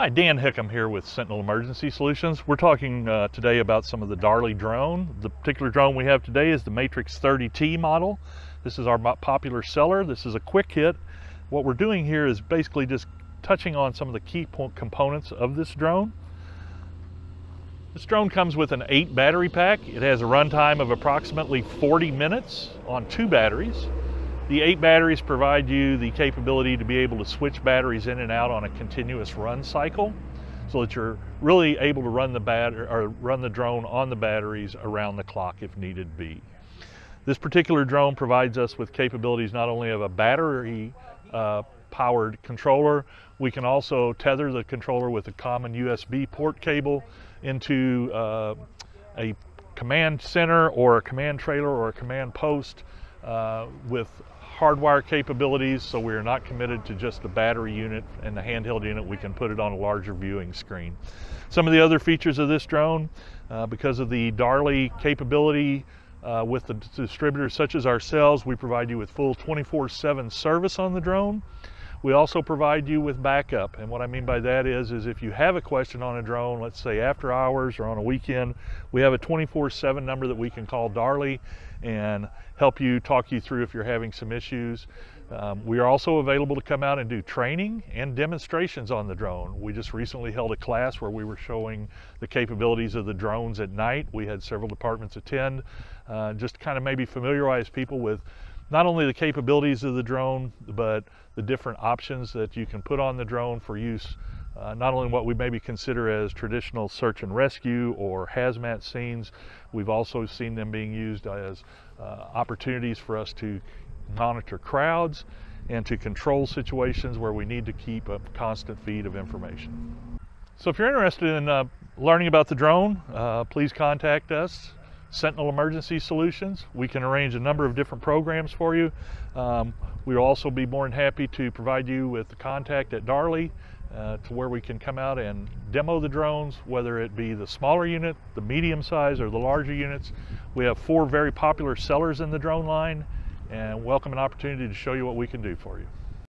Hi, Dan Hickam here with Sentinel Emergency Solutions. We're talking today about some of the Darley drone. The particular drone we have today is the Matrix 30T model. This is our popular seller. This is a quick hit. What we're doing here is basically just touching on some of the key components of this drone. This drone comes with an 8 battery pack. It has a runtime of approximately 40 minutes on 2 batteries. The 8 batteries provide you the capability to be able to switch batteries in and out on a continuous run cycle, so that you're really able to run the drone on the batteries around the clock if needed be. This particular drone provides us with capabilities not only of a battery powered controller. We can also tether the controller with a common USB port cable into a command center or a command trailer or a command post with hardwire capabilities, so we're not committed to just the battery unit and the handheld unit. We can put it on a larger viewing screen. Some of the other features of this drone, because of the Darley capability with the distributors such as ourselves, we provide you with full 24/7 service on the drone. We also provide you with backup, and what I mean by that is if you have a question on a drone, let's say after hours or on a weekend, we have a 24/7 number that we can call Darley and help you, talk you through if you're having some issues. We are also available to come out and do training and demonstrations on the drone. We just recently held a class where we were showing the capabilities of the drones at night. We had several departments attend, just to kind of maybe familiarize people with not only the capabilities of the drone, but the different options that you can put on the drone for use, not only what we maybe consider as traditional search and rescue or hazmat scenes. We've also seen them being used as opportunities for us to monitor crowds and to control situations where we need to keep a constant feed of information. So if you're interested in learning about the drone, please contact us. Sentinel Emergency Solutions. We can arrange a number of different programs for you. We'll also be more than happy to provide you with the contact at Darley to where we can come out and demo the drones, whether it be the smaller unit, the medium size, or the larger units. We have 4 very popular sellers in the drone line and welcome an opportunity to show you what we can do for you.